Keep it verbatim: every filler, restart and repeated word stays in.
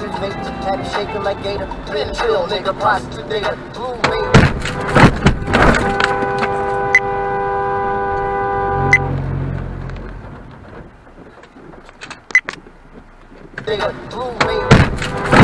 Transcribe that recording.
Captain Nathan, Patty Shaker like Gator, Ben Chill, nigga, prostitute nigga, Blue Wave, nigga, Blue Wave.